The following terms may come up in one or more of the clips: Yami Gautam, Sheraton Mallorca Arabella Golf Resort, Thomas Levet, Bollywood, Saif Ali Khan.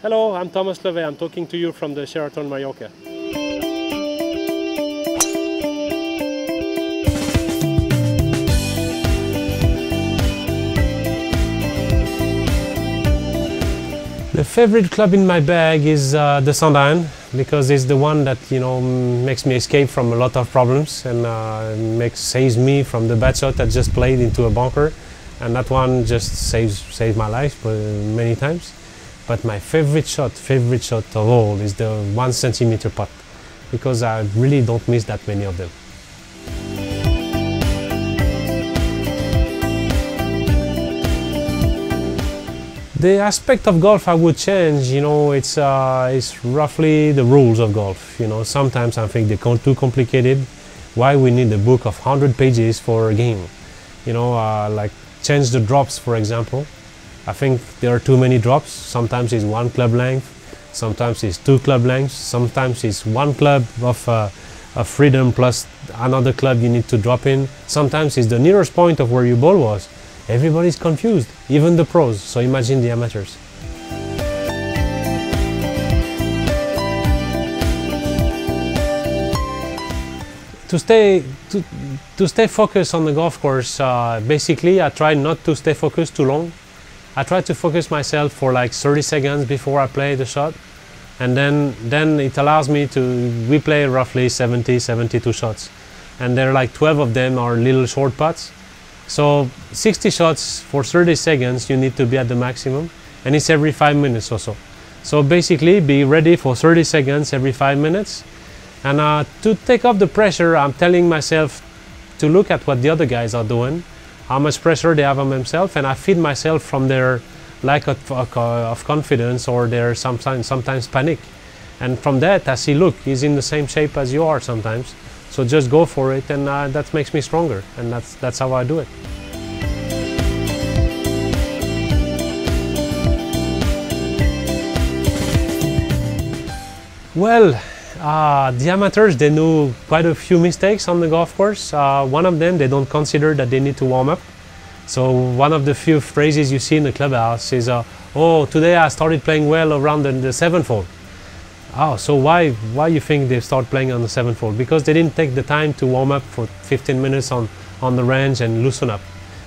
Hello, I'm Thomas Levet. I'm talking to you from the Sheraton Mallorca. The favorite club in my bag is the Sundown, because it's the one that, you know, makes me escape from a lot of problems and saves me from the bad shot that just played into a bunker, and that one just saves my life many times. But my favorite shot of all is the 1 centimeter putt, because I really don't miss that many of them. The aspect of golf I would change, you know, it's roughly the rules of golf. You know, sometimes I think they're too complicated. Why we need a book of 100 pages for a game? You know, like change the drops, for example. I think there are too many drops. Sometimes it's one club length, sometimes it's two club lengths, sometimes it's one club of freedom plus another club you need to drop in. Sometimes it's the nearest point of where your ball was. Everybody's confused, even the pros, so imagine the amateurs. To stay focused on the golf course, basically I try not to stay focused too long. I try to focus myself for like 30 seconds before I play the shot, and then it allows me to, we play roughly 72 shots, and there are like 12 of them are little short putts. So 60 shots for 30 seconds, you need to be at the maximum, and it's every 5 minutes or so. So basically be ready for 30 seconds every 5 minutes. And to take off the pressure, I'm telling myself to look at what the other guys are doing, how much pressure they have on themselves, and I feed myself from their lack of confidence or their sometimes panic. And from that I see, look, he's in the same shape as you are sometimes. So just go for it, and that makes me stronger, and that's how I do it. Well, the amateurs, they do quite a few mistakes on the golf course. One of them, they don't consider that they need to warm up. So one of the few phrases you see in the clubhouse is, oh, today I started playing well around the 7th hole. Oh, so why you think they start playing on the 7th hole? Because they didn't take the time to warm up for 15 minutes on the range and loosen up.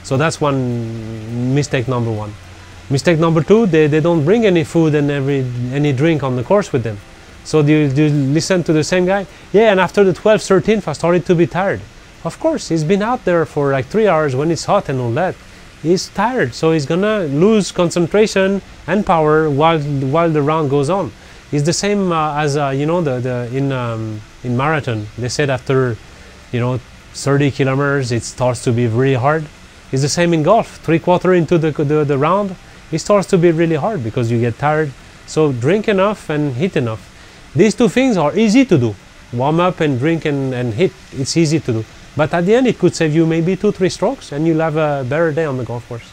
So that's one mistake number one. Mistake number two, they don't bring any food and any drink on the course with them. So do you listen to the same guy? Yeah, and after the 12th, 13th, I started to be tired. Of course, he's been out there for like 3 hours when it's hot and all that. He's tired, so he's gonna lose concentration and power while the round goes on. It's the same as you know, in marathon they said after, you know, 30 kilometers it starts to be really hard. It's the same in golf. Three-quarters into the round, it starts to be really hard because you get tired. So drink enough and hit enough. These two things are easy to do. Warm up and drink and hit. It's easy to do. But at the end it could save you maybe 2-3 strokes, and you'll have a better day on the golf course.